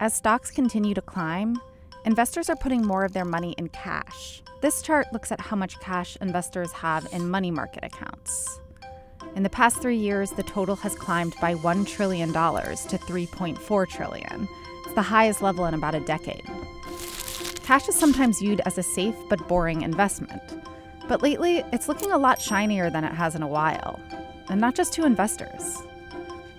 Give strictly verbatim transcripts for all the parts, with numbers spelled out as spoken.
As stocks continue to climb, investors are putting more of their money in cash. This chart looks at how much cash investors have in money market accounts. In the past three years, the total has climbed by one trillion dollars to three point four trillion dollars. It's the highest level in about a decade. Cash is sometimes viewed as a safe but boring investment. But lately, it's looking a lot shinier than it has in a while, and not just to investors.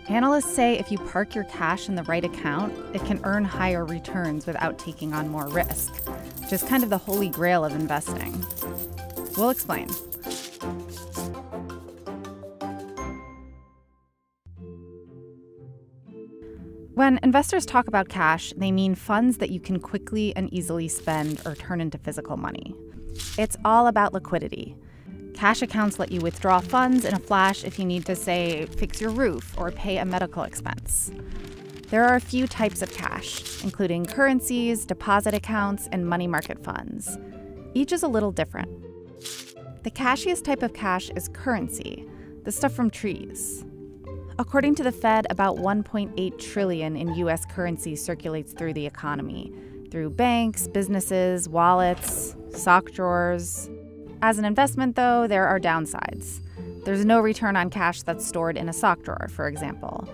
Analysts say if you park your cash in the right account, it can earn higher returns without taking on more risk, which is kind of the holy grail of investing. We'll explain. When investors talk about cash, they mean funds that you can quickly and easily spend or turn into physical money. It's all about liquidity. Cash accounts let you withdraw funds in a flash if you need to, say, fix your roof or pay a medical expense. There are a few types of cash, including currencies, deposit accounts, and money market funds. Each is a little different. The cashiest type of cash is currency, the stuff from trees. According to the Fed, about one point eight trillion dollars in U S currency circulates through the economy, through banks, businesses, wallets, sock drawers. As an investment, though, there are downsides. There's no return on cash that's stored in a sock drawer, for example.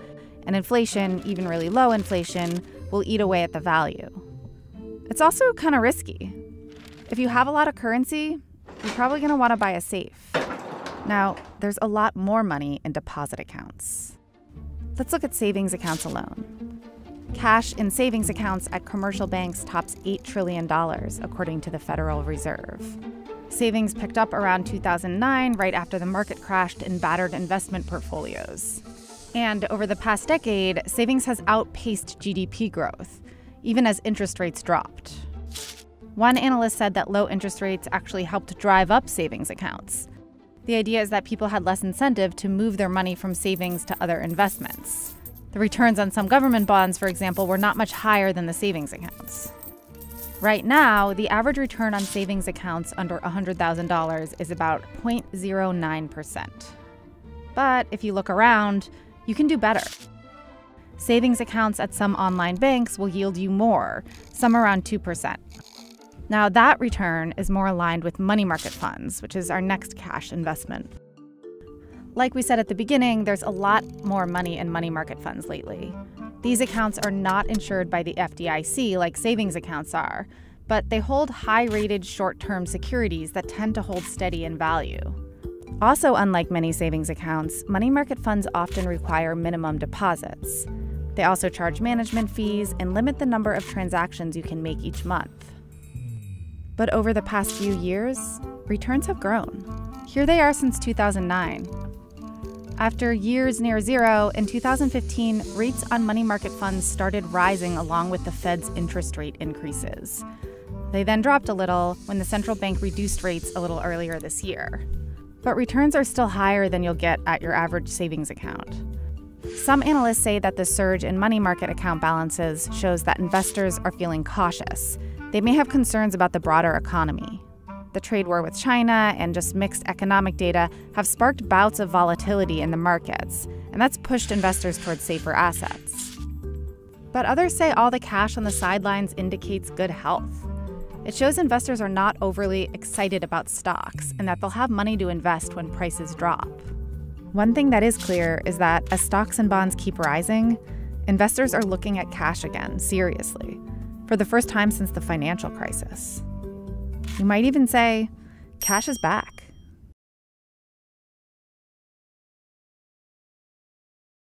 And inflation, even really low inflation, will eat away at the value. It's also kind of risky. If you have a lot of currency, you're probably going to want to buy a safe. Now, there's a lot more money in deposit accounts. Let's look at savings accounts alone. Cash in savings accounts at commercial banks tops eight trillion dollars, according to the Federal Reserve. Savings picked up around two thousand nine, right after the market crashed and battered investment portfolios. And over the past decade, savings has outpaced G D P growth, even as interest rates dropped. One analyst said that low interest rates actually helped drive up savings accounts. The idea is that people had less incentive to move their money from savings to other investments. The returns on some government bonds, for example, were not much higher than the savings accounts. Right now, the average return on savings accounts under one hundred thousand dollars is about zero point zero nine percent. But if you look around, you can do better. Savings accounts at some online banks will yield you more, some around two percent. Now, that return is more aligned with money market funds, which is our next cash investment. Like we said at the beginning, there's a lot more money in money market funds lately. These accounts are not insured by the F D I C like savings accounts are, but they hold high-rated short-term securities that tend to hold steady in value. Also, unlike many savings accounts, money market funds often require minimum deposits. They also charge management fees and limit the number of transactions you can make each month. But over the past few years, returns have grown. Here they are since two thousand nine. After years near zero, in two thousand fifteen, rates on money market funds started rising along with the Fed's interest rate increases. They then dropped a little when the central bank reduced rates a little earlier this year. But returns are still higher than you'll get at your average savings account. Some analysts say that the surge in money market account balances shows that investors are feeling cautious. They may have concerns about the broader economy. The trade war with China and just mixed economic data have sparked bouts of volatility in the markets, and that's pushed investors towards safer assets. But others say all the cash on the sidelines indicates good health. It shows investors are not overly excited about stocks and that they'll have money to invest when prices drop. One thing that is clear is that as stocks and bonds keep rising, investors are looking at cash again, seriously, for the first time since the financial crisis. You might even say, cash is back.